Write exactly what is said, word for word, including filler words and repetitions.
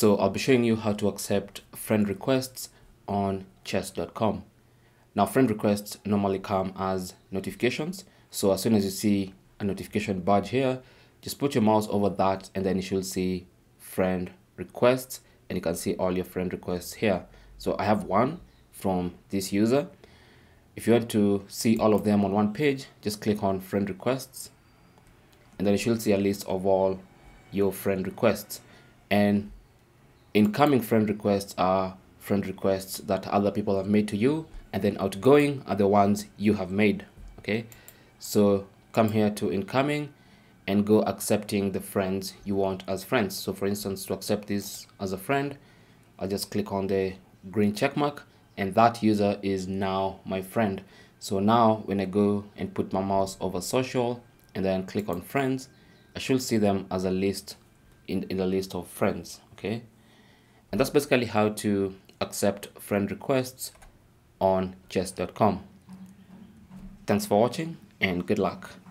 So I'll be showing you how to accept friend requests on chess dot com. Now, friend requests normally come as notifications. So as soon as you see a notification badge here, just put your mouse over that and then you should see friend requests, and you can see all your friend requests here. So I have one from this user. If you want to see all of them on one page, just click on friend requests, and then you should see a list of all your friend requests. And incoming friend requests are friend requests that other people have made to you, and then outgoing are the ones you have made. Okay, so come here to incoming and go accepting the friends you want as friends. So for instance, to accept this as a friend, I'll just click on the green check mark, and that user is now my friend. So now when I go and put my mouse over social and then click on friends, I should see them as a list in, in the list of friends. Okay, and that's basically how to accept friend requests on chess dot com. Thanks for watching and good luck.